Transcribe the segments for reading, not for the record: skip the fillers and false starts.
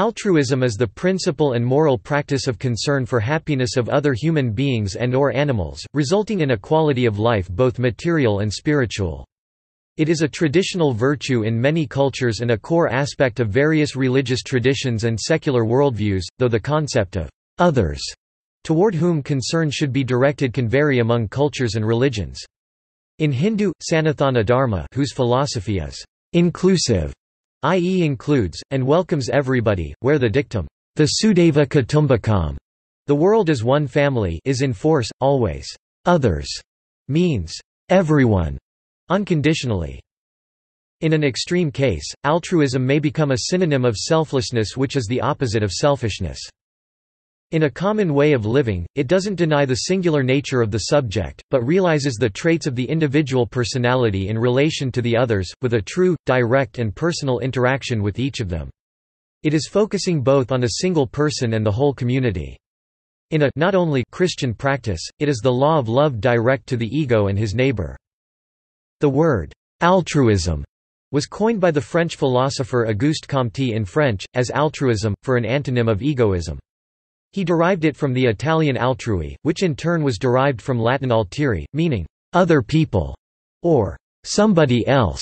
Altruism is the principle and moral practice of concern for happiness of other human beings and/or animals, resulting in a quality of life both material and spiritual. It is a traditional virtue in many cultures and a core aspect of various religious traditions and secular worldviews, though the concept of others toward whom concern should be directed can vary among cultures and religions. In Hindu, Sanathana Dharma, whose philosophy is inclusive, i.e. includes, and welcomes everybody, where the dictum, Vasudhaiva Kutumbakam, the world is one family, is in force, always. Others means everyone, unconditionally. In an extreme case, altruism may become a synonym of selflessness, which is the opposite of selfishness. In a common way of living, it doesn't deny the singular nature of the subject, but realizes the traits of the individual personality in relation to the others, with a true, direct and personal interaction with each of them. It is focusing both on a single person and the whole community. In a not only Christian practice, it is the law of love direct to the ego and his neighbor. The word altruism was coined by the French philosopher Auguste Comte in French, as altruism, for an antonym of egoism. He derived it from the Italian altrui, which in turn was derived from Latin alteri, meaning other people or somebody else.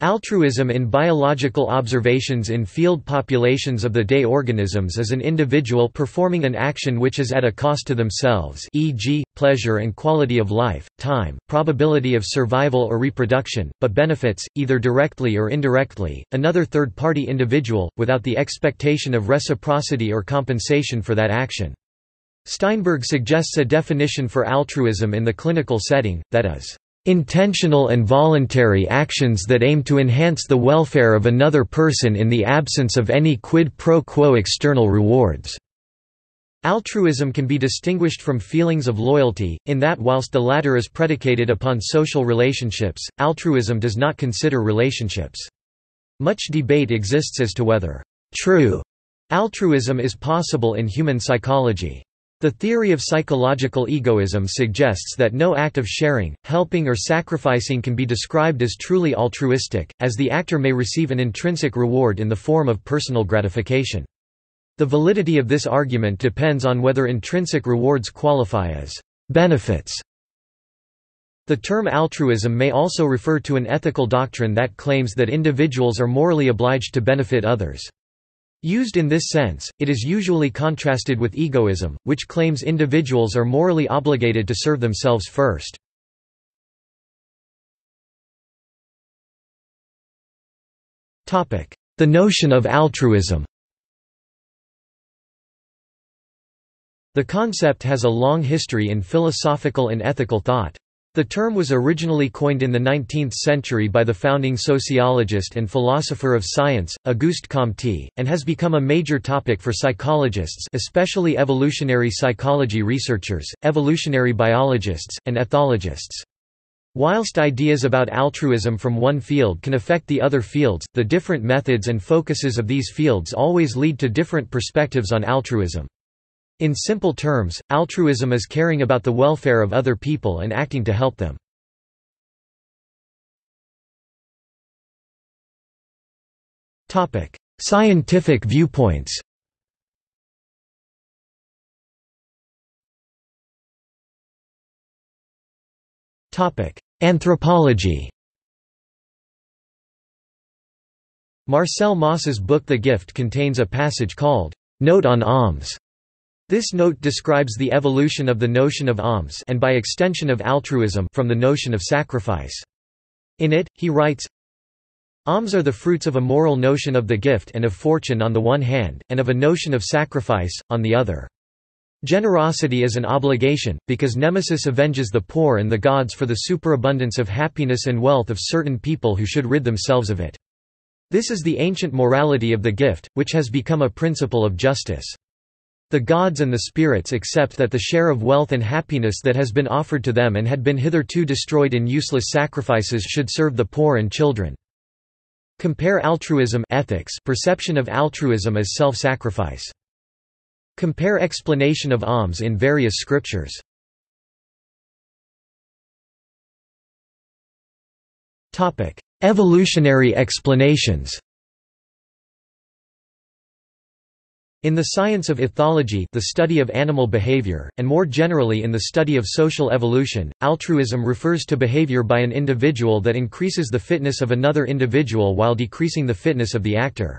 Altruism in biological observations in field populations of the day organisms is an individual performing an action which is at a cost to themselves, e.g., pleasure and quality of life, time, probability of survival or reproduction, but benefits, either directly or indirectly, another third-party individual, without the expectation of reciprocity or compensation for that action. Steinberg suggests a definition for altruism in the clinical setting, that is, intentional and voluntary actions that aim to enhance the welfare of another person in the absence of any quid pro quo external rewards. Altruism can be distinguished from feelings of loyalty, in that whilst the latter is predicated upon social relationships, altruism does not consider relationships. Much debate exists as to whether true altruism is possible in human psychology. The theory of psychological egoism suggests that no act of sharing, helping or sacrificing can be described as truly altruistic, as the actor may receive an intrinsic reward in the form of personal gratification. The validity of this argument depends on whether intrinsic rewards qualify as benefits. The term altruism may also refer to an ethical doctrine that claims that individuals are morally obliged to benefit others. Used in this sense, it is usually contrasted with egoism, which claims individuals are morally obligated to serve themselves first. The notion of altruism. The concept has a long history in philosophical and ethical thought. The term was originally coined in the 19th century by the founding sociologist and philosopher of science, Auguste Comte, and has become a major topic for psychologists, especially evolutionary psychology researchers, evolutionary biologists, and ethologists. Whilst ideas about altruism from one field can affect the other fields, the different methods and focuses of these fields always lead to different perspectives on altruism. In simple terms, altruism is caring about the welfare of other people and acting to help them. Scientific viewpoints. Anthropology. Marcel Mauss's book The Gift contains a passage called, "Note on Alms." This note describes the evolution of the notion of alms and by extension of altruism from the notion of sacrifice. In it, he writes, "Alms are the fruits of a moral notion of the gift and of fortune on the one hand, and of a notion of sacrifice, on the other. Generosity is an obligation, because Nemesis avenges the poor and the gods for the superabundance of happiness and wealth of certain people who should rid themselves of it. This is the ancient morality of the gift, which has become a principle of justice. The gods and the spirits accept that the share of wealth and happiness that has been offered to them and had been hitherto destroyed in useless sacrifices should serve the poor and children." Compare altruism ethics, perception of altruism as self-sacrifice. Compare explanation of alms in various scriptures. Evolutionary explanations. In the science of ethology, the study of animal behavior, and more generally in the study of social evolution, altruism refers to behavior by an individual that increases the fitness of another individual while decreasing the fitness of the actor.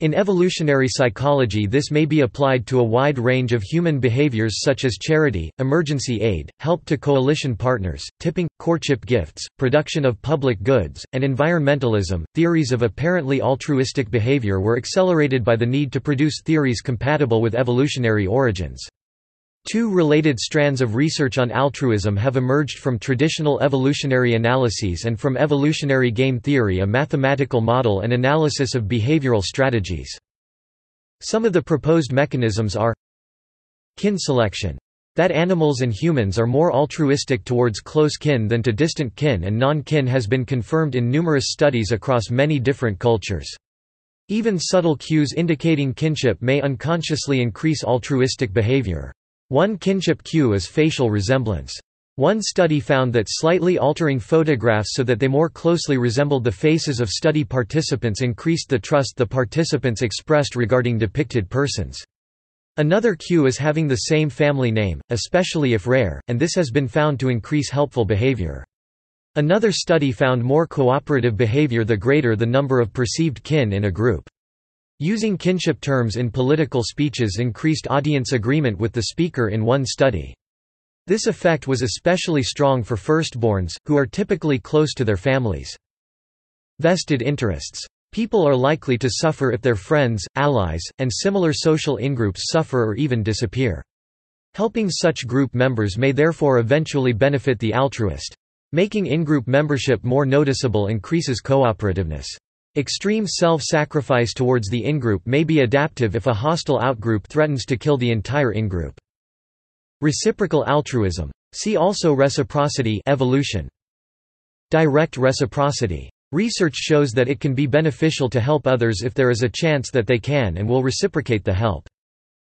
In evolutionary psychology, this may be applied to a wide range of human behaviors such as charity, emergency aid, help to coalition partners, tipping, courtship gifts, production of public goods, and environmentalism. Theories of apparently altruistic behavior were accelerated by the need to produce theories compatible with evolutionary origins. Two related strands of research on altruism have emerged from traditional evolutionary analyses and from evolutionary game theory: a mathematical model and analysis of behavioral strategies. Some of the proposed mechanisms are kin selection, that animals and humans are more altruistic towards close kin than to distant kin and non-kin has been confirmed in numerous studies across many different cultures. Even subtle cues indicating kinship may unconsciously increase altruistic behavior. One kinship cue is facial resemblance. One study found that slightly altering photographs so that they more closely resembled the faces of study participants increased the trust the participants expressed regarding depicted persons. Another cue is having the same family name, especially if rare, and this has been found to increase helpful behavior. Another study found more cooperative behavior the greater the number of perceived kin in a group. Using kinship terms in political speeches increased audience agreement with the speaker in one study. This effect was especially strong for firstborns, who are typically close to their families. Vested interests. People are likely to suffer if their friends, allies, and similar social ingroups suffer or even disappear. Helping such group members may therefore eventually benefit the altruist. Making in-group membership more noticeable increases cooperativeness. Extreme self-sacrifice towards the in-group may be adaptive if a hostile out-group threatens to kill the entire in-group. Reciprocal altruism. See also reciprocity evolution. Direct reciprocity. Research shows that it can be beneficial to help others if there is a chance that they can and will reciprocate the help.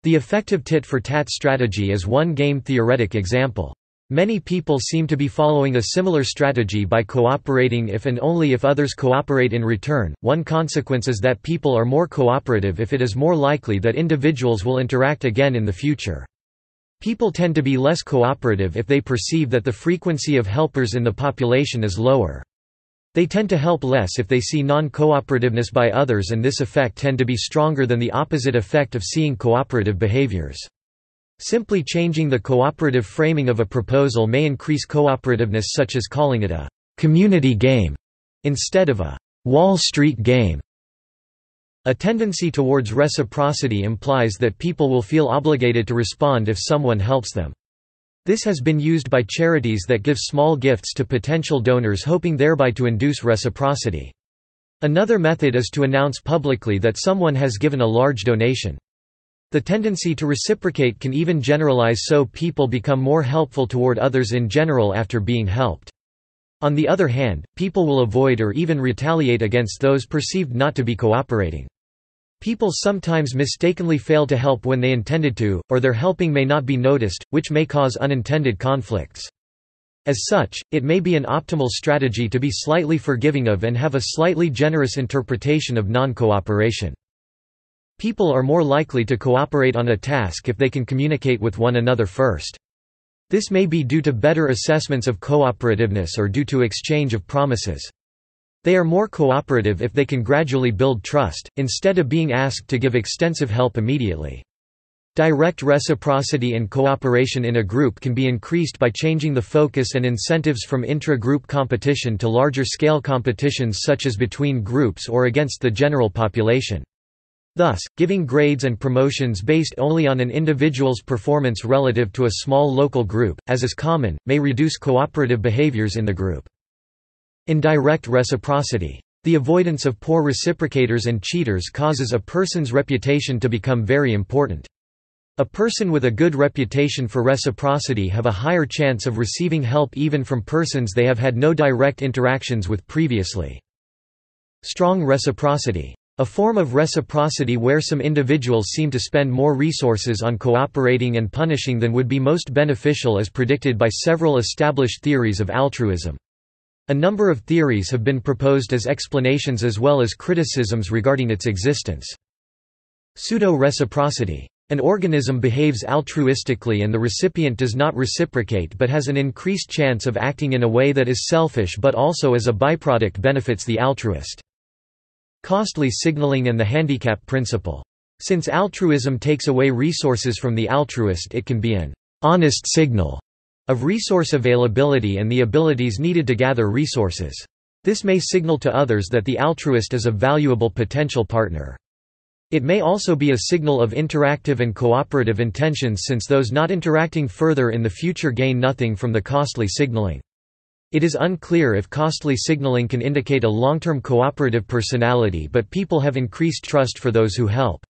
The effective tit-for-tat strategy is one game theoretic example. Many people seem to be following a similar strategy by cooperating if and only if others cooperate in return. One consequence is that people are more cooperative if it is more likely that individuals will interact again in the future. People tend to be less cooperative if they perceive that the frequency of helpers in the population is lower. They tend to help less if they see non-cooperativeness by others, and this effect tends to be stronger than the opposite effect of seeing cooperative behaviors. Simply changing the cooperative framing of a proposal may increase cooperativeness, such as calling it a community game instead of a Wall Street game. A tendency towards reciprocity implies that people will feel obligated to respond if someone helps them. This has been used by charities that give small gifts to potential donors, hoping thereby to induce reciprocity. Another method is to announce publicly that someone has given a large donation. The tendency to reciprocate can even generalize, so people become more helpful toward others in general after being helped. On the other hand, people will avoid or even retaliate against those perceived not to be cooperating. People sometimes mistakenly fail to help when they intended to, or their helping may not be noticed, which may cause unintended conflicts. As such, it may be an optimal strategy to be slightly forgiving of and have a slightly generous interpretation of non-cooperation. People are more likely to cooperate on a task if they can communicate with one another first. This may be due to better assessments of cooperativeness or due to exchange of promises. They are more cooperative if they can gradually build trust, instead of being asked to give extensive help immediately. Direct reciprocity and cooperation in a group can be increased by changing the focus and incentives from intra-group competition to larger-scale competitions, such as between groups or against the general population. Thus, giving grades and promotions based only on an individual's performance relative to a small local group, as is common, may reduce cooperative behaviors in the group. Indirect reciprocity. The avoidance of poor reciprocators and cheaters causes a person's reputation to become very important. A person with a good reputation for reciprocity have a higher chance of receiving help even from persons they have had no direct interactions with previously. Strong reciprocity. A form of reciprocity where some individuals seem to spend more resources on cooperating and punishing than would be most beneficial, as predicted by several established theories of altruism. A number of theories have been proposed as explanations as well as criticisms regarding its existence. Pseudo-reciprocity. An organism behaves altruistically and the recipient does not reciprocate but has an increased chance of acting in a way that is selfish but also as a byproduct benefits the altruist. Costly signaling and the handicap principle. Since altruism takes away resources from the altruist, it can be an honest signal of resource availability and the abilities needed to gather resources. This may signal to others that the altruist is a valuable potential partner. It may also be a signal of interactive and cooperative intentions, since those not interacting further in the future gain nothing from the costly signaling. It is unclear if costly signaling can indicate a long-term cooperative personality, but people have increased trust for those who help.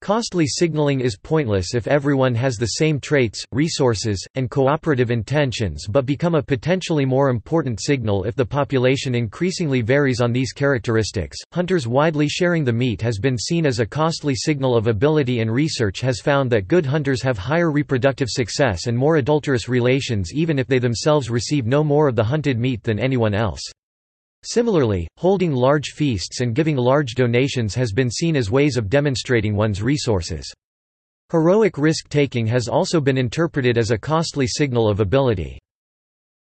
Costly signaling is pointless if everyone has the same traits, resources, and cooperative intentions, but become a potentially more important signal if the population increasingly varies on these characteristics. Hunters widely sharing the meat has been seen as a costly signal of ability, and research has found that good hunters have higher reproductive success and more adulterous relations even if they themselves receive no more of the hunted meat than anyone else. Similarly, holding large feasts and giving large donations has been seen as ways of demonstrating one's resources. Heroic risk-taking has also been interpreted as a costly signal of ability.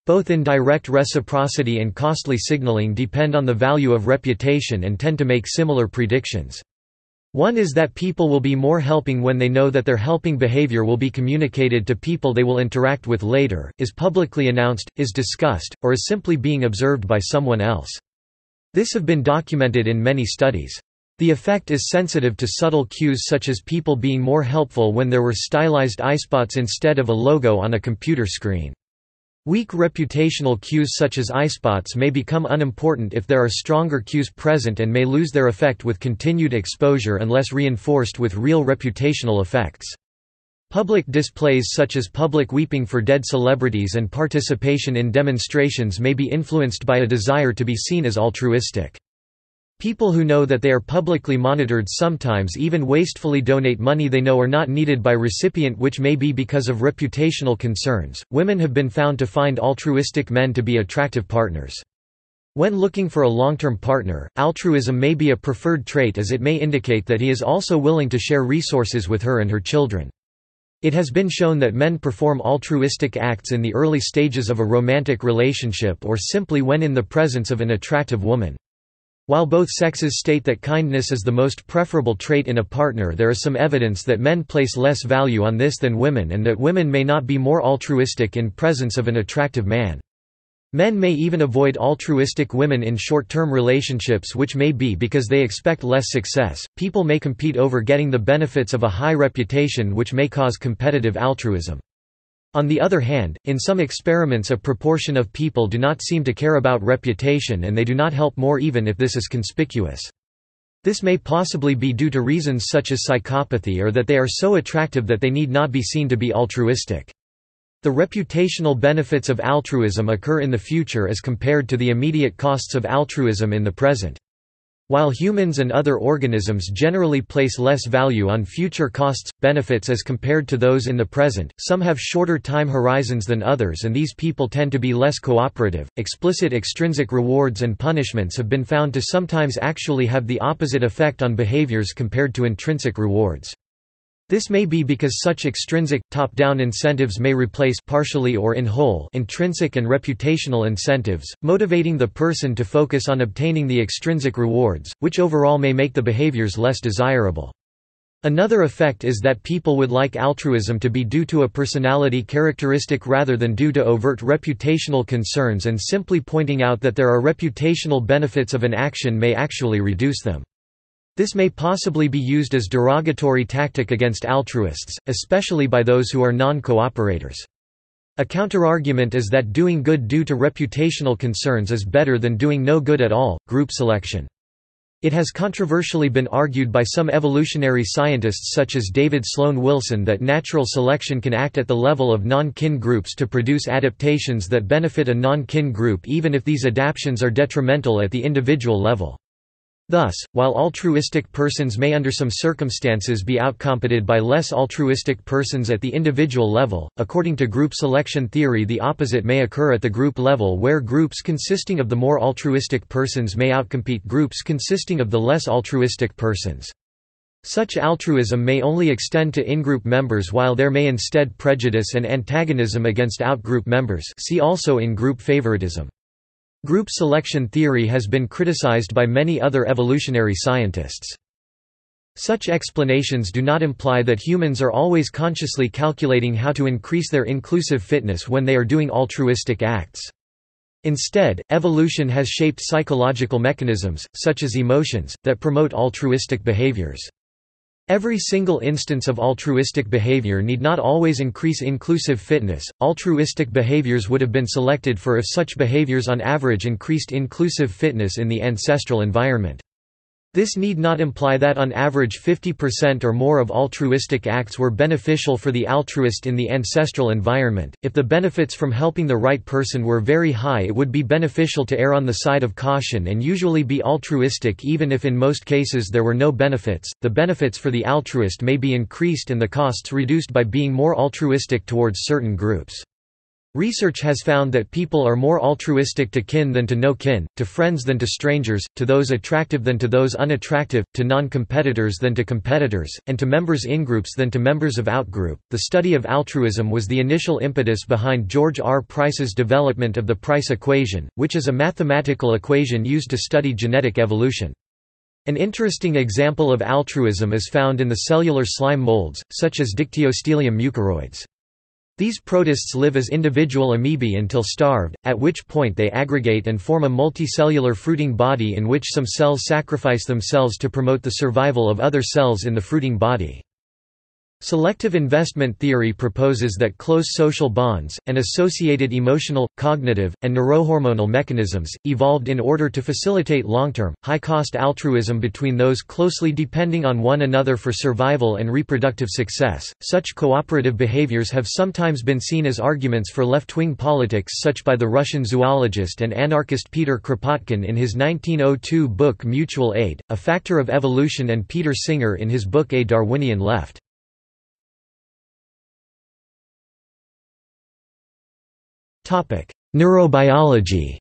Both indirect reciprocity and costly signaling depend on the value of reputation and tend to make similar predictions. One is that people will be more helping when they know that their helping behavior will be communicated to people they will interact with later, is publicly announced, is discussed, or is simply being observed by someone else. This has been documented in many studies. The effect is sensitive to subtle cues such as people being more helpful when there were stylized eyespots instead of a logo on a computer screen. Weak reputational cues such as eyespots may become unimportant if there are stronger cues present and may lose their effect with continued exposure unless reinforced with real reputational effects. Public displays such as public weeping for dead celebrities and participation in demonstrations may be influenced by a desire to be seen as altruistic. People who know that they are publicly monitored sometimes even wastefully donate money they know are not needed by recipient, which may be because of reputational concerns. Women have been found to find altruistic men to be attractive partners. When looking for a long-term partner, altruism may be a preferred trait, as it may indicate that he is also willing to share resources with her and her children. It has been shown that men perform altruistic acts in the early stages of a romantic relationship or simply when in the presence of an attractive woman. While both sexes state that kindness is the most preferable trait in a partner, there is some evidence that men place less value on this than women, and that women may not be more altruistic in presence of an attractive man. Men may even avoid altruistic women in short-term relationships, which may be because they expect less success. People may compete over getting the benefits of a high reputation, which may cause competitive altruism. On the other hand, in some experiments a proportion of people do not seem to care about reputation, and they do not help more even if this is conspicuous. This may possibly be due to reasons such as psychopathy, or that they are so attractive that they need not be seen to be altruistic. The reputational benefits of altruism occur in the future as compared to the immediate costs of altruism in the present. While humans and other organisms generally place less value on future costs, benefits as compared to those in the present, some have shorter time horizons than others, and these people tend to be less cooperative. Explicit extrinsic rewards and punishments have been found to sometimes actually have the opposite effect on behaviors compared to intrinsic rewards. This may be because such extrinsic, top-down incentives may replace, partially or in whole, intrinsic and reputational incentives, motivating the person to focus on obtaining the extrinsic rewards, which overall may make the behaviors less desirable. Another effect is that people would like altruism to be due to a personality characteristic rather than due to overt reputational concerns, and simply pointing out that there are reputational benefits of an action may actually reduce them. This may possibly be used as a derogatory tactic against altruists, especially by those who are non-cooperators. A counterargument is that doing good due to reputational concerns is better than doing no good at all. Group selection. It has controversially been argued by some evolutionary scientists such as David Sloan Wilson that natural selection can act at the level of non-kin groups to produce adaptations that benefit a non-kin group, even if these adaptations are detrimental at the individual level. Thus, while altruistic persons may under some circumstances be outcompeted by less altruistic persons at the individual level, according to group selection theory the opposite may occur at the group level, where groups consisting of the more altruistic persons may outcompete groups consisting of the less altruistic persons. Such altruism may only extend to in-group members, while there may instead prejudice and antagonism against out-group members. See also in-group favoritism. Group selection theory has been criticized by many other evolutionary scientists. Such explanations do not imply that humans are always consciously calculating how to increase their inclusive fitness when they are doing altruistic acts. Instead, evolution has shaped psychological mechanisms, such as emotions, that promote altruistic behaviors. Every single instance of altruistic behavior need not always increase inclusive fitness. Altruistic behaviors would have been selected for if such behaviors on average increased inclusive fitness in the ancestral environment. This need not imply that on average 50% or more of altruistic acts were beneficial for the altruist in the ancestral environment. If the benefits from helping the right person were very high, it would be beneficial to err on the side of caution and usually be altruistic even if in most cases there were no benefits. The benefits for the altruist may be increased and the costs reduced by being more altruistic towards certain groups. Research has found that people are more altruistic to kin than to no kin, to friends than to strangers, to those attractive than to those unattractive, to non-competitors than to competitors, and to members in groups than to members of out-group. The study of altruism was the initial impetus behind George R. Price's development of the Price equation, which is a mathematical equation used to study genetic evolution. An interesting example of altruism is found in the cellular slime molds, such as Dictyostelium mucoroides. These protists live as individual amoebae until starved, at which point they aggregate and form a multicellular fruiting body in which some cells sacrifice themselves to promote the survival of other cells in the fruiting body. Selective investment theory proposes that close social bonds, and associated emotional, cognitive, and neurohormonal mechanisms, evolved in order to facilitate long-term, high-cost altruism between those closely depending on one another for survival and reproductive success. Such cooperative behaviors have sometimes been seen as arguments for left-wing politics, such by the Russian zoologist and anarchist Peter Kropotkin in his 1902 book Mutual Aid, A Factor of Evolution, and Peter Singer in his book A Darwinian Left. Neurobiology.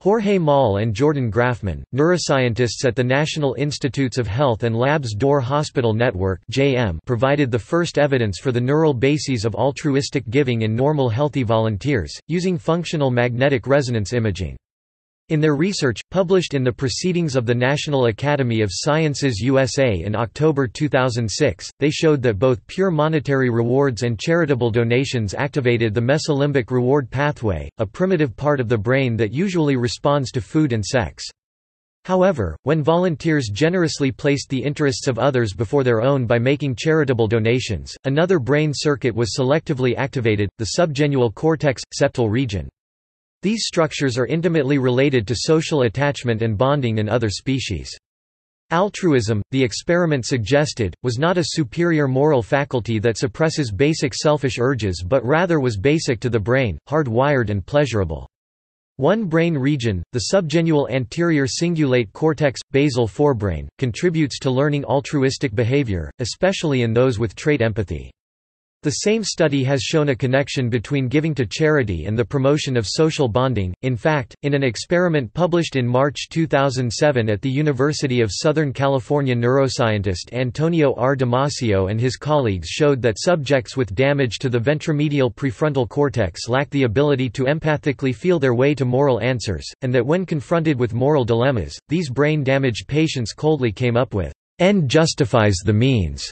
Jorge Moll and Jordan Grafman, neuroscientists at the National Institutes of Health and Labs Door Hospital Network (JM), provided the first evidence for the neural bases of altruistic giving in normal healthy volunteers, using functional magnetic resonance imaging. In their research, published in the Proceedings of the National Academy of Sciences USA in October 2006, they showed that both pure monetary rewards and charitable donations activated the mesolimbic reward pathway, a primitive part of the brain that usually responds to food and sex. However, when volunteers generously placed the interests of others before their own by making charitable donations, another brain circuit was selectively activated, the subgenual cortex, septal region. These structures are intimately related to social attachment and bonding in other species. Altruism, the experiment suggested, was not a superior moral faculty that suppresses basic selfish urges, but rather was basic to the brain, hard-wired and pleasurable. One brain region, the subgenual anterior cingulate cortex, basal forebrain, contributes to learning altruistic behavior, especially in those with trait empathy. The same study has shown a connection between giving to charity and the promotion of social bonding. In fact, in an experiment published in March 2007 at the University of Southern California, neuroscientist Antonio R. Damasio and his colleagues showed that subjects with damage to the ventromedial prefrontal cortex lack the ability to empathically feel their way to moral answers, and that when confronted with moral dilemmas, these brain-damaged patients coldly came up with "End justifies the means"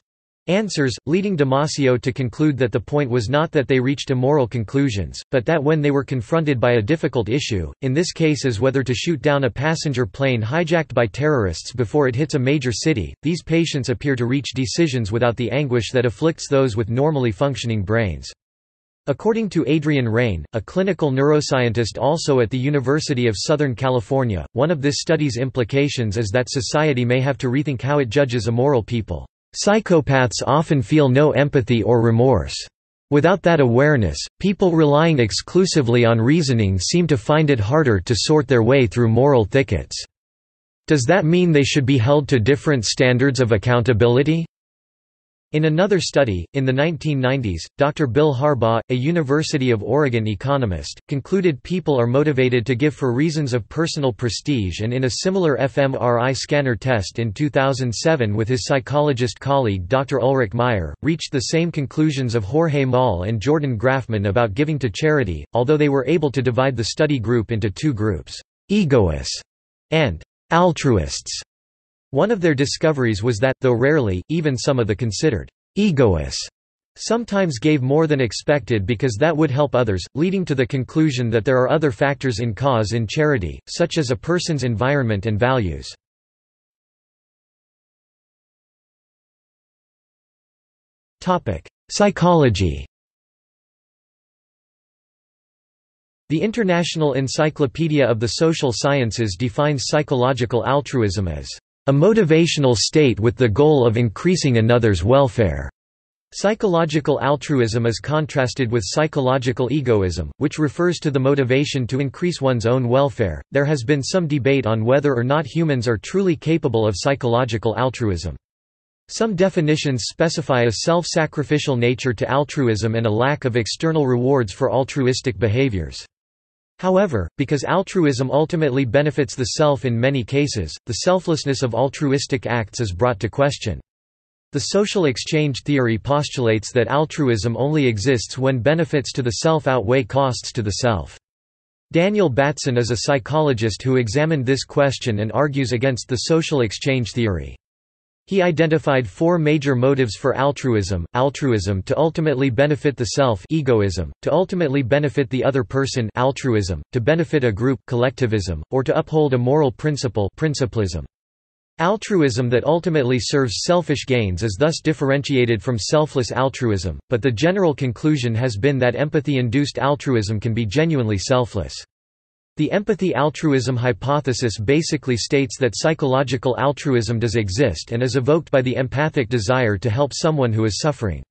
answers, leading Damasio to conclude that the point was not that they reached immoral conclusions, but that when they were confronted by a difficult issue, in this case as whether to shoot down a passenger plane hijacked by terrorists before it hits a major city, these patients appear to reach decisions without the anguish that afflicts those with normally functioning brains. According to Adrian Raine, a clinical neuroscientist also at the University of Southern California, one of this study's implications is that society may have to rethink how it judges immoral people. Psychopaths often feel no empathy or remorse. Without that awareness, people relying exclusively on reasoning seem to find it harder to sort their way through moral thickets. Does that mean they should be held to different standards of accountability? In another study, in the 1990s, Dr. Bill Harbaugh, a University of Oregon economist, concluded people are motivated to give for reasons of personal prestige, and in a similar fMRI scanner test in 2007 with his psychologist colleague Dr. Ulrich Meyer, reached the same conclusions of Jorge Moll and Jordan Grafman about giving to charity, although they were able to divide the study group into two groups, egoists and altruists. One of their discoveries was that, though rarely, even some of the considered egoists sometimes gave more than expected because that would help others, leading to the conclusion that there are other factors in cause in charity, such as a person's environment and values. Psychology. The International Encyclopedia of the Social Sciences defines psychological altruism as a motivational state with the goal of increasing another's welfare. Psychological altruism is contrasted with psychological egoism, which refers to the motivation to increase one's own welfare. There has been some debate on whether or not humans are truly capable of psychological altruism. Some definitions specify a self-sacrificial nature to altruism and a lack of external rewards for altruistic behaviors. However, because altruism ultimately benefits the self in many cases, the selflessness of altruistic acts is brought to question. The social exchange theory postulates that altruism only exists when benefits to the self outweigh costs to the self. Daniel Batson is a psychologist who examined this question and argues against the social exchange theory. He identified four major motives for altruism: altruism to ultimately benefit the self, egoism, to ultimately benefit the other person, altruism, to benefit a group, collectivism, or to uphold a moral principle, principlism. Altruism that ultimately serves selfish gains is thus differentiated from selfless altruism, but the general conclusion has been that empathy-induced altruism can be genuinely selfless. The empathy-altruism hypothesis basically states that psychological altruism does exist and is evoked by the empathic desire to help someone who is suffering.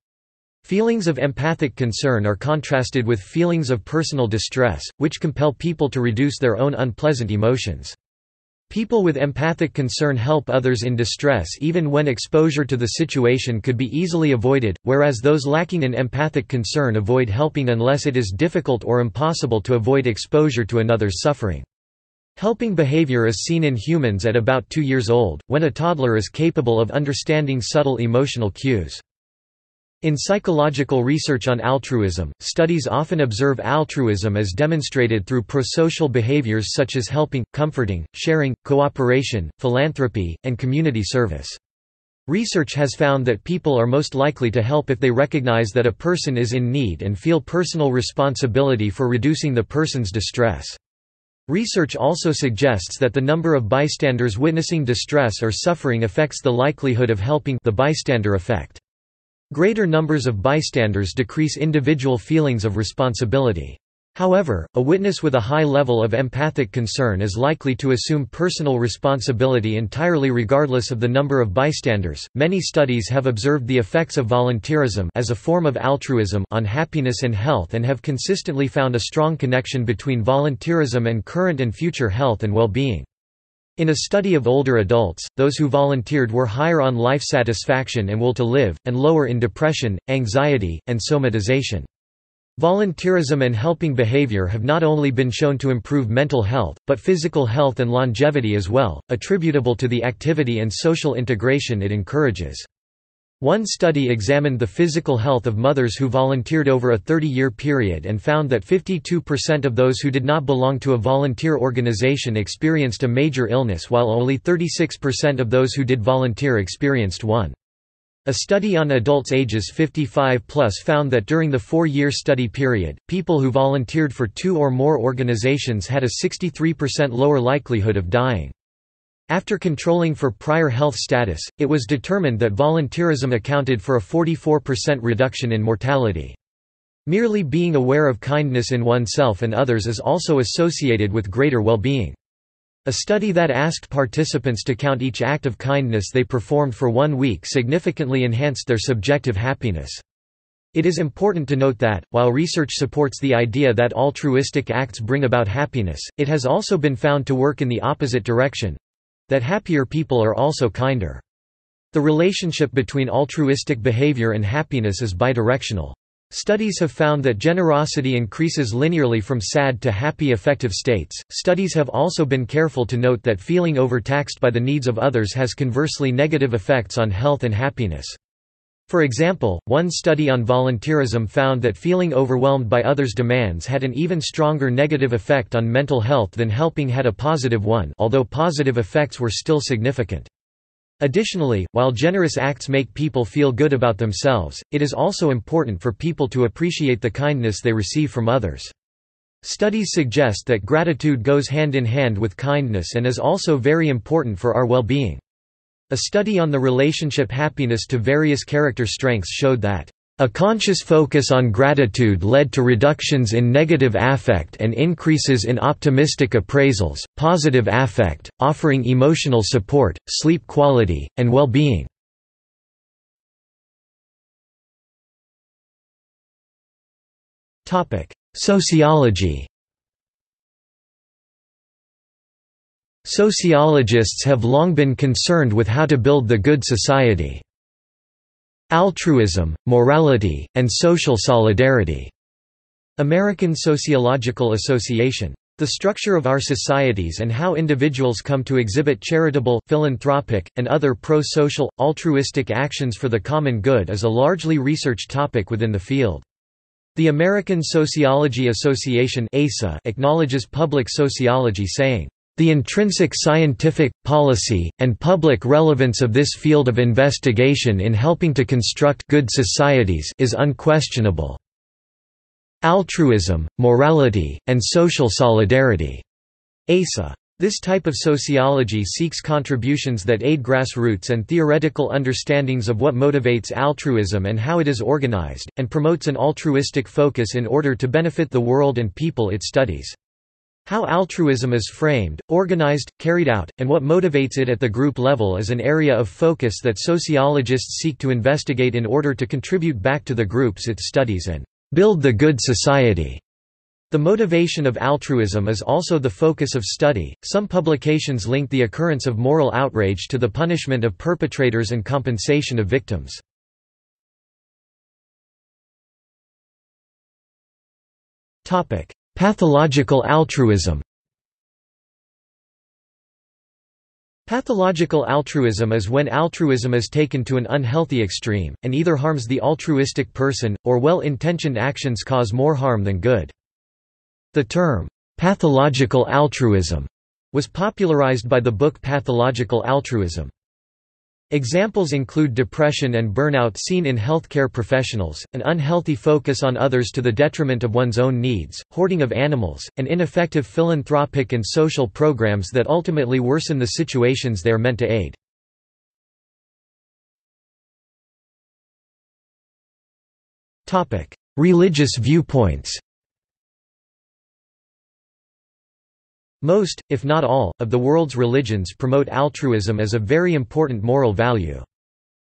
Feelings of empathic concern are contrasted with feelings of personal distress, which compel people to reduce their own unpleasant emotions. People with empathic concern help others in distress even when exposure to the situation could be easily avoided, whereas those lacking in empathic concern avoid helping unless it is difficult or impossible to avoid exposure to another's suffering. Helping behavior is seen in humans at about 2 years old, when a toddler is capable of understanding subtle emotional cues. In psychological research on altruism, studies often observe altruism as demonstrated through prosocial behaviors such as helping, comforting, sharing, cooperation, philanthropy, and community service. Research has found that people are most likely to help if they recognize that a person is in need and feel personal responsibility for reducing the person's distress. Research also suggests that the number of bystanders witnessing distress or suffering affects the likelihood of helping, the bystander effect. Greater numbers of bystanders decrease individual feelings of responsibility. However, a witness with a high level of empathic concern is likely to assume personal responsibility entirely regardless of the number of bystanders. Many studies have observed the effects of volunteerism as a form of altruism on happiness and health and have consistently found a strong connection between volunteerism and current and future health and well-being. In a study of older adults, those who volunteered were higher on life satisfaction and will to live, and lower in depression, anxiety, and somatization. Volunteerism and helping behavior have not only been shown to improve mental health, but physical health and longevity as well, attributable to the activity and social integration it encourages. One study examined the physical health of mothers who volunteered over a 30-year period and found that 52% of those who did not belong to a volunteer organization experienced a major illness, while only 36% of those who did volunteer experienced one. A study on adults ages 55+ found that during the 4-year study period, people who volunteered for 2 or more organizations had a 63% lower likelihood of dying. After controlling for prior health status, it was determined that volunteerism accounted for a 44% reduction in mortality. Merely being aware of kindness in oneself and others is also associated with greater well-being. A study that asked participants to count each act of kindness they performed for 1 week significantly enhanced their subjective happiness. It is important to note that, while research supports the idea that altruistic acts bring about happiness, it has also been found to work in the opposite direction. That happier people are also kinder. The relationship between altruistic behavior and happiness is bidirectional. Studies have found that generosity increases linearly from sad to happy affective states. Studies have also been careful to note that feeling overtaxed by the needs of others has conversely negative effects on health and happiness. For example, one study on volunteerism found that feeling overwhelmed by others' demands had an even stronger negative effect on mental health than helping had a positive one, although positive effects were still significant. Additionally, while generous acts make people feel good about themselves, it is also important for people to appreciate the kindness they receive from others. Studies suggest that gratitude goes hand in hand with kindness and is also very important for our well-being. A study on the relationship happiness to various character strengths showed that a conscious focus on gratitude led to reductions in negative affect and increases in optimistic appraisals, positive affect, offering emotional support, sleep quality, and well-being. Sociology. Sociologists have long been concerned with how to build the good society. Altruism, Morality, and Social Solidarity. American Sociological Association. The structure of our societies and how individuals come to exhibit charitable, philanthropic, and other pro-social, altruistic actions for the common good is a largely researched topic within the field. The American Sociology Association acknowledges public sociology, saying, "The intrinsic scientific, policy, and public relevance of this field of investigation in helping to construct good societies is unquestionable." Altruism, Morality, and Social Solidarity. ASA. This type of sociology seeks contributions that aid grassroots and theoretical understandings of what motivates altruism and how it is organized, and promotes an altruistic focus in order to benefit the world and people it studies. How altruism is framed, organized, carried out, and what motivates it at the group level is an area of focus that sociologists seek to investigate in order to contribute back to the groups it studies and build the good society. The motivation of altruism is also the focus of study. Some publications link the occurrence of moral outrage to the punishment of perpetrators and compensation of victims. Topic: Pathological altruism. Pathological altruism is when altruism is taken to an unhealthy extreme, and either harms the altruistic person, or well-intentioned actions cause more harm than good. The term, pathological altruism, was popularized by the book Pathological Altruism. Examples include depression and burnout seen in healthcare professionals, an unhealthy focus on others to the detriment of one's own needs, hoarding of animals, and ineffective philanthropic and social programs that ultimately worsen the situations they are meant to aid. Religious viewpoints. Most, if not all, of the world's religions promote altruism as a very important moral value.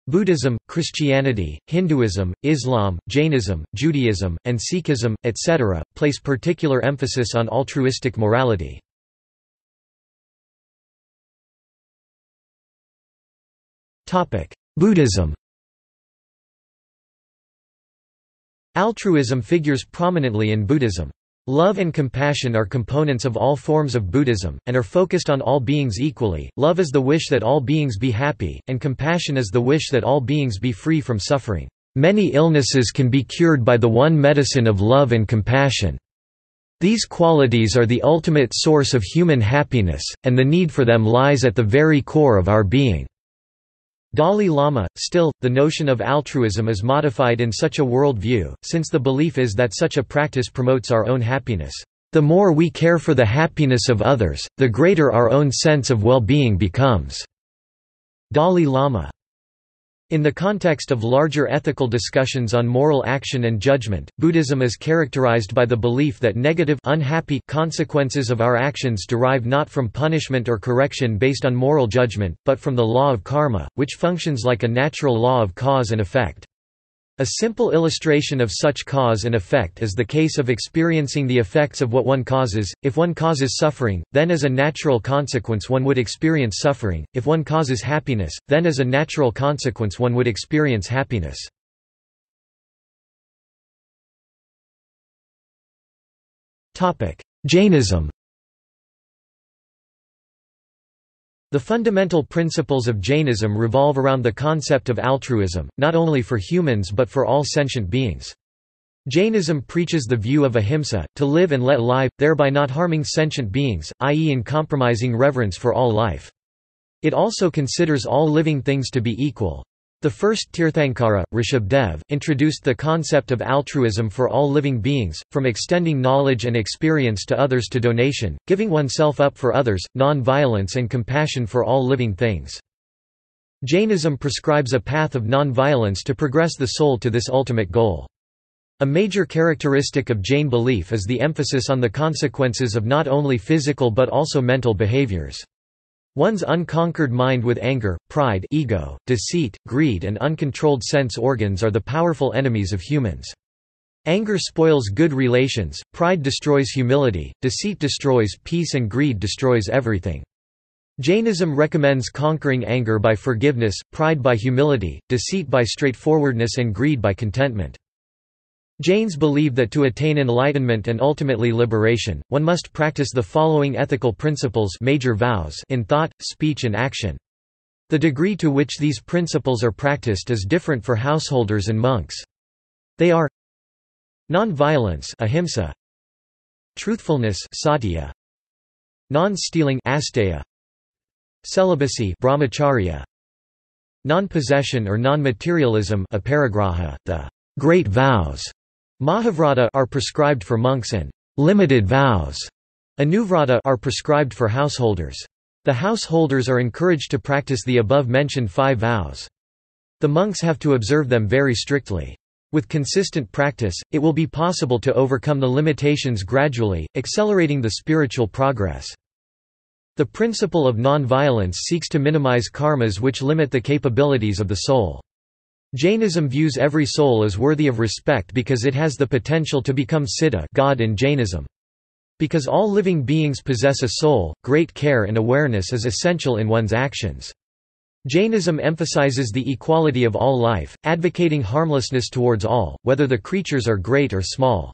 Buddhism, Christianity, Hinduism, Islam, Jainism, Judaism, and Sikhism, etc., place particular emphasis on altruistic morality. Buddhism. Altruism figures prominently in Buddhism. Love and compassion are components of all forms of Buddhism, and are focused on all beings equally. Love is the wish that all beings be happy, and compassion is the wish that all beings be free from suffering. Many illnesses can be cured by the one medicine of love and compassion. These qualities are the ultimate source of human happiness, and the need for them lies at the very core of our being. Dalai Lama. Still, the notion of altruism is modified in such a world view, since the belief is that such a practice promotes our own happiness. The more we care for the happiness of others, the greater our own sense of well-being becomes. Dalai Lama. In the context of larger ethical discussions on moral action and judgment, Buddhism is characterized by the belief that negative, unhappy consequences of our actions derive not from punishment or correction based on moral judgment, but from the law of karma, which functions like a natural law of cause and effect. A simple illustration of such cause and effect is the case of experiencing the effects of what one causes. If one causes suffering, then as a natural consequence one would experience suffering. If one causes happiness, then as a natural consequence one would experience happiness. Jainism. The fundamental principles of Jainism revolve around the concept of altruism, not only for humans but for all sentient beings. Jainism preaches the view of ahimsa, to live and let live, thereby not harming sentient beings, i.e. in compromising reverence for all life. It also considers all living things to be equal. The first Tirthankara, Rishabdev, introduced the concept of altruism for all living beings, from extending knowledge and experience to others to donation, giving oneself up for others, non-violence and compassion for all living things. Jainism prescribes a path of non-violence to progress the soul to this ultimate goal. A major characteristic of Jain belief is the emphasis on the consequences of not only physical but also mental behaviors. One's unconquered mind with anger, pride, ego, deceit, greed and uncontrolled sense organs are the powerful enemies of humans. Anger spoils good relations, pride destroys humility, deceit destroys peace and greed destroys everything. Jainism recommends conquering anger by forgiveness, pride by humility, deceit by straightforwardness and greed by contentment. Jains believe that to attain enlightenment and ultimately liberation, one must practice the following ethical principles, major vows, in thought, speech and action. The degree to which these principles are practiced is different for householders and monks. They are non-violence, ahimsa; truthfulness, satya; non-stealing, asteya; celibacy, brahmacharya; non-possession or non-materialism, aparigraha. The great vows, Mahavrata, are prescribed for monks, and limited vows, Anuvrata, are prescribed for householders. The householders are encouraged to practice the above-mentioned 5 vows. The monks have to observe them very strictly. With consistent practice, it will be possible to overcome the limitations gradually, accelerating the spiritual progress. The principle of non-violence seeks to minimize karmas which limit the capabilities of the soul. Jainism views every soul as worthy of respect because it has the potential to become Siddha, God in Jainism. Because all living beings possess a soul, great care and awareness is essential in one's actions. Jainism emphasizes the equality of all life, advocating harmlessness towards all, whether the creatures are great or small.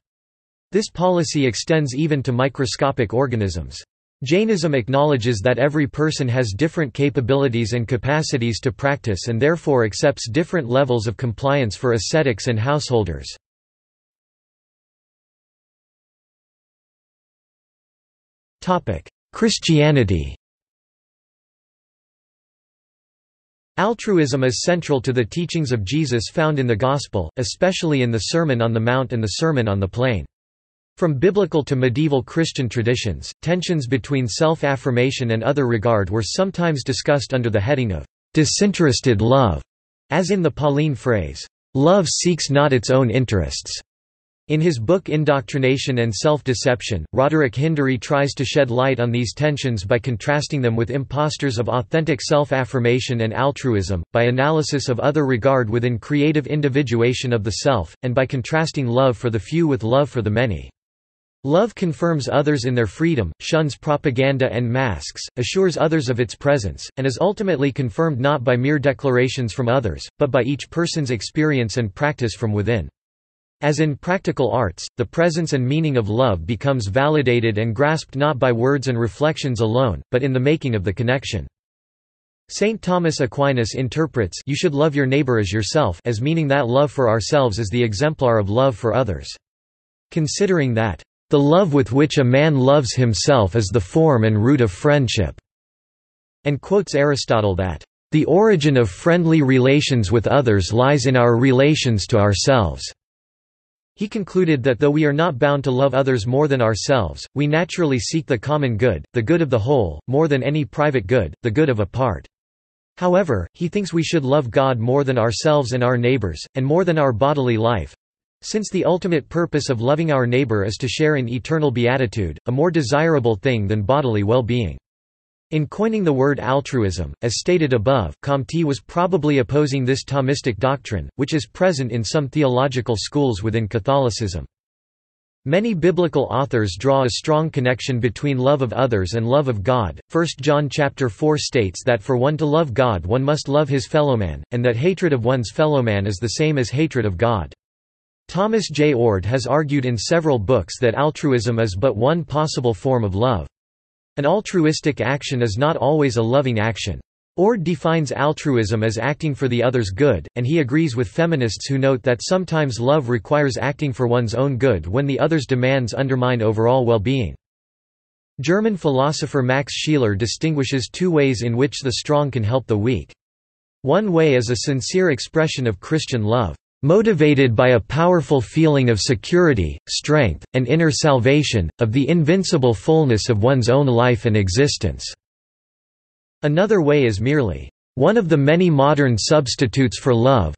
This policy extends even to microscopic organisms. Jainism acknowledges that every person has different capabilities and capacities to practice and therefore accepts different levels of compliance for ascetics and householders. Christianity. Altruism is central to the teachings of Jesus found in the Gospel, especially in the Sermon on the Mount and the Sermon on the Plain. From biblical to medieval Christian traditions, tensions between self-affirmation and other regard were sometimes discussed under the heading of disinterested love, as in the Pauline phrase, "Love seeks not its own interests." In his book Indoctrination and Self-Deception, Roderick Hindery tries to shed light on these tensions by contrasting them with imposters of authentic self-affirmation and altruism, by analysis of other regard within creative individuation of the self, and by contrasting love for the few with love for the many. Love confirms others in their freedom, shuns propaganda and masks, assures others of its presence, and is ultimately confirmed not by mere declarations from others, but by each person's experience and practice from within. As in practical arts, the presence and meaning of love becomes validated and grasped not by words and reflections alone, but in the making of the connection. St. Thomas Aquinas interprets "You should love your neighbor as yourself" as meaning that love for ourselves is the exemplar of love for others. Considering that the love with which a man loves himself is the form and root of friendship," and quotes Aristotle that, "The origin of friendly relations with others lies in our relations to ourselves." He concluded that though we are not bound to love others more than ourselves, we naturally seek the common good, the good of the whole, more than any private good, the good of a part. However, he thinks we should love God more than ourselves and our neighbors, and more than our bodily life. Since the ultimate purpose of loving our neighbor is to share in eternal beatitude, a more desirable thing than bodily well-being. In coining the word altruism, as stated above, Comte was probably opposing this Thomistic doctrine, which is present in some theological schools within Catholicism. Many biblical authors draw a strong connection between love of others and love of God. 1 John chapter 4 states that for one to love God one must love his fellowman, and that hatred of one's fellowman is the same as hatred of God. Thomas J. Ord has argued in several books that altruism is but one possible form of love. An altruistic action is not always a loving action. Ord defines altruism as acting for the other's good, and he agrees with feminists who note that sometimes love requires acting for one's own good when the other's demands undermine overall well-being. German philosopher Max Scheler distinguishes two ways in which the strong can help the weak. One way is a sincere expression of Christian love, motivated by a powerful feeling of security, strength, and inner salvation, of the invincible fullness of one's own life and existence. Another way is merely, one of the many modern substitutes for love,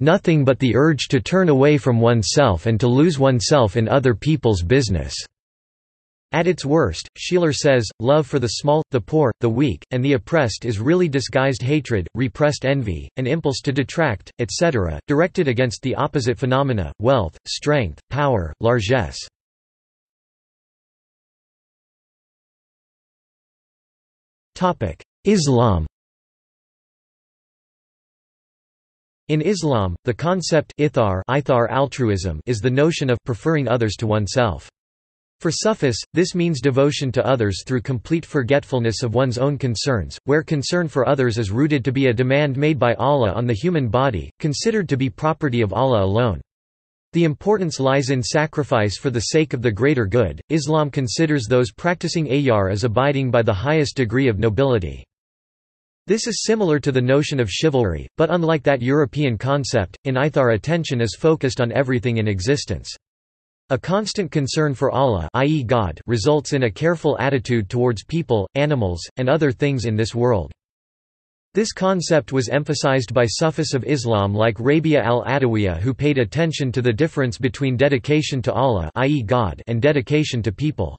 nothing but the urge to turn away from oneself and to lose oneself in other people's business. At its worst, Scheler says, love for the small, the poor, the weak, and the oppressed is really disguised hatred, repressed envy, an impulse to detract, etc., directed against the opposite phenomena, wealth, strength, power, largesse. Islam. In Islam, the concept ithar altruism is the notion of preferring others to oneself. For Sufis, this means devotion to others through complete forgetfulness of one's own concerns, where concern for others is rooted to be a demand made by Allah on the human body, considered to be property of Allah alone. The importance lies in sacrifice for the sake of the greater good. Islam considers those practicing iyar as abiding by the highest degree of nobility. This is similar to the notion of chivalry, but unlike that European concept, in ithar attention is focused on everything in existence. A constant concern for Allah, i.e. God, results in a careful attitude towards people, animals, and other things in this world. This concept was emphasized by Sufis of Islam like Rabia al-Adawiya, who paid attention to the difference between dedication to Allah, i.e. God, and dedication to people.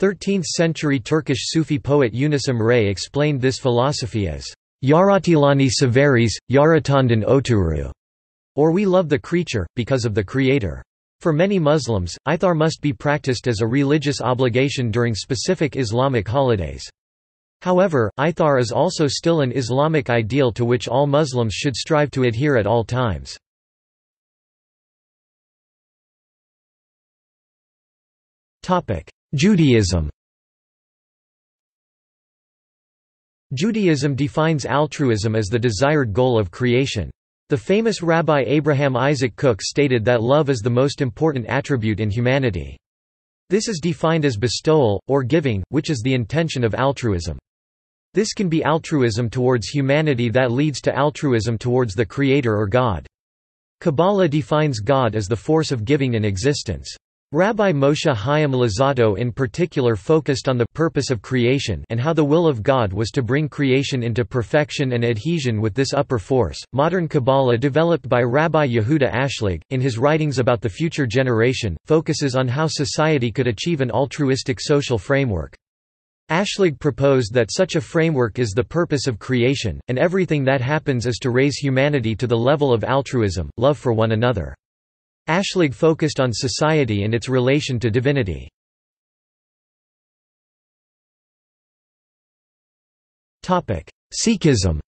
13th-century Turkish Sufi poet Yunus Emre explained this philosophy as "Yaratilani severis, yaratandan oturu," or we love the creature because of the creator. For many Muslims, ithar must be practiced as a religious obligation during specific Islamic holidays. However, ithar is also still an Islamic ideal to which all Muslims should strive to adhere at all times. Judaism. Judaism defines altruism as the desired goal of creation. The famous Rabbi Abraham Isaac Cook stated that love is the most important attribute in humanity. This is defined as bestowal, or giving, which is the intention of altruism. This can be altruism towards humanity that leads to altruism towards the Creator or God. Kabbalah defines God as the force of giving in existence. Rabbi Moshe Chaim Lozato in particular focused on the purpose of creation and how the will of God was to bring creation into perfection and adhesion with this upper force. Modern Kabbalah, developed by Rabbi Yehuda Ashlag, in his writings about the future generation, focuses on how society could achieve an altruistic social framework. Ashlag proposed that such a framework is the purpose of creation, and everything that happens is to raise humanity to the level of altruism, love for one another. Ashlag focused on society and its relation to divinity. Sikhism.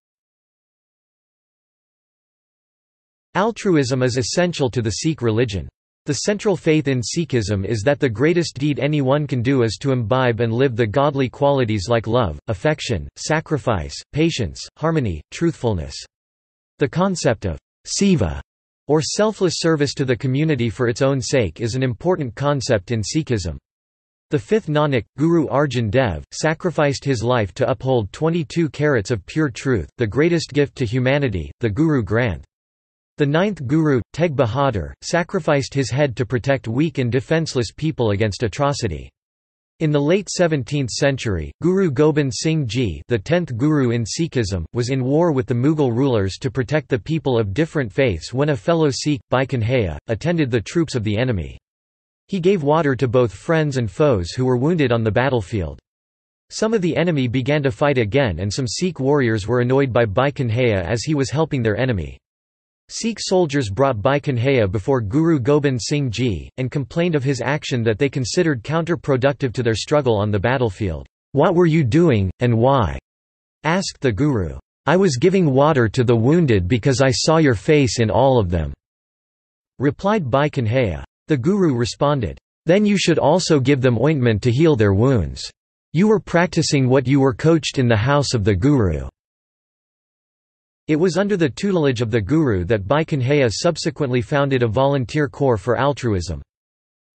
Altruism is essential to the Sikh religion. The central faith in Sikhism is that the greatest deed anyone can do is to imbibe and live the godly qualities like love, affection, sacrifice, patience, harmony, truthfulness. The concept of seva, or selfless service to the community for its own sake, is an important concept in Sikhism. The fifth Nanak, Guru Arjan Dev, sacrificed his life to uphold 22 carats of pure truth, the greatest gift to humanity, the Guru Granth. The ninth Guru, Teg Bahadur, sacrificed his head to protect weak and defenseless people against atrocity. In the late 17th century, Guru Gobind Singh Ji, the 10th Guru in Sikhism, was in war with the Mughal rulers to protect the people of different faiths when a fellow Sikh, Bhai Kanheya, attended the troops of the enemy. He gave water to both friends and foes who were wounded on the battlefield. Some of the enemy began to fight again, and some Sikh warriors were annoyed by Bhai Kanheya as he was helping their enemy. Sikh soldiers brought Bhai Kanheya before Guru Gobind Singh Ji, and complained of his action that they considered counter-productive to their struggle on the battlefield. "What were you doing, and why?" asked the Guru. "I was giving water to the wounded because I saw your face in all of them," replied Bhai Kanheya. The Guru responded, "Then you should also give them ointment to heal their wounds. You were practicing what you were coached in the house of the Guru." It was under the tutelage of the Guru that Bhai Kanheya subsequently founded a volunteer corps for altruism.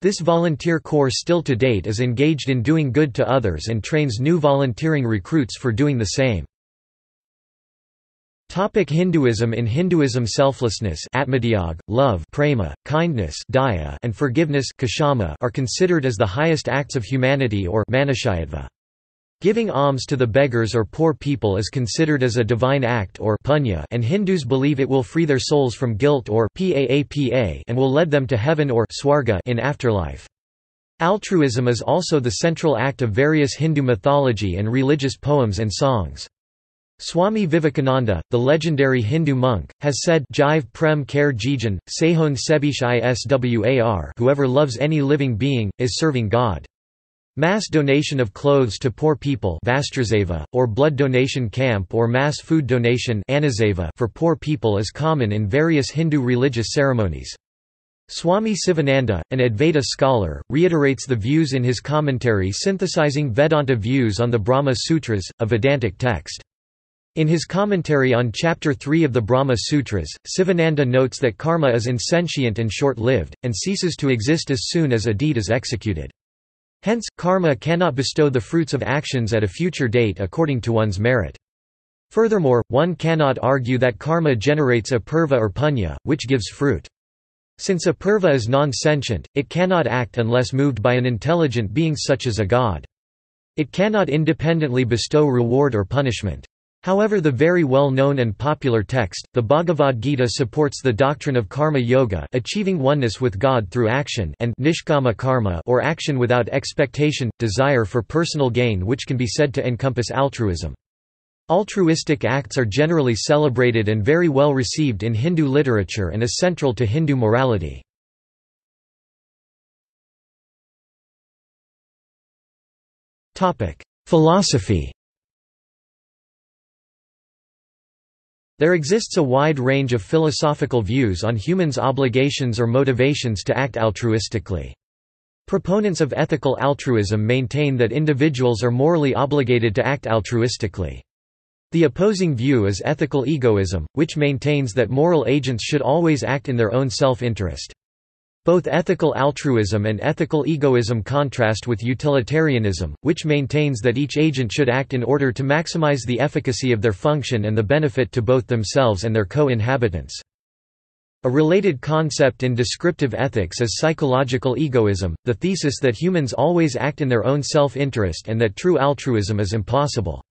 This volunteer corps still to date is engaged in doing good to others and trains new volunteering recruits for doing the same. Hinduism. In Hinduism, selflessness, atmatyag, love, prema, kindness, daya, and forgiveness, kshama, are considered as the highest acts of humanity, or manushyatva. Giving alms to the beggars or poor people is considered as a divine act, or punya, and Hindus believe it will free their souls from guilt, or paapa, and will lead them to heaven, or swarga, in afterlife. Altruism is also the central act of various Hindu mythology and religious poems and songs. Swami Vivekananda, the legendary Hindu monk, has said, "Jive prem care jijan, sehon sebish iswar," whoever loves any living being, is serving God. Mass donation of clothes to poor people, or blood donation camp or mass food donation for poor people is common in various Hindu religious ceremonies. Swami Sivananda, an Advaita scholar, reiterates the views in his commentary synthesizing Vedanta views on the Brahma Sutras, a Vedantic text. In his commentary on Chapter 3 of the Brahma Sutras, Sivananda notes that karma is insentient and short-lived, and ceases to exist as soon as a deed is executed. Hence, karma cannot bestow the fruits of actions at a future date according to one's merit. Furthermore, one cannot argue that karma generates apurva or punya, which gives fruit. Since apurva is non-sentient, it cannot act unless moved by an intelligent being such as a god. It cannot independently bestow reward or punishment. However, the very well-known and popular text, the Bhagavad Gita, supports the doctrine of karma yoga, achieving oneness with God through action, and nishkama karma, or action without expectation, desire for personal gain, which can be said to encompass altruism. Altruistic acts are generally celebrated and very well received in Hindu literature and is central to Hindu morality. Philosophy. There exists a wide range of philosophical views on humans' obligations or motivations to act altruistically. Proponents of ethical altruism maintain that individuals are morally obligated to act altruistically. The opposing view is ethical egoism, which maintains that moral agents should always act in their own self-interest. Both ethical altruism and ethical egoism contrast with utilitarianism, which maintains that each agent should act in order to maximize the efficacy of their function and the benefit to both themselves and their co-inhabitants. A related concept in descriptive ethics is psychological egoism, the thesis that humans always act in their own self-interest and that true altruism is impossible.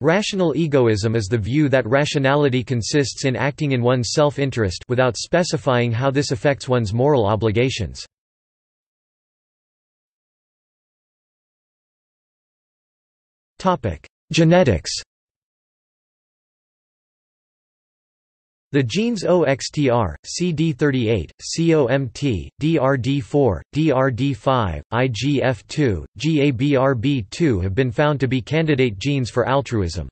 Rational egoism is the view that rationality consists in acting in one's self-interest without specifying how this affects one's moral obligations. Genetics. The genes OXTR, CD38, COMT, DRD4, DRD5, IGF2, GABRB2 have been found to be candidate genes for altruism.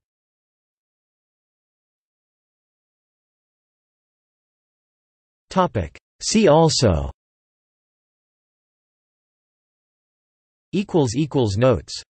See also. Notes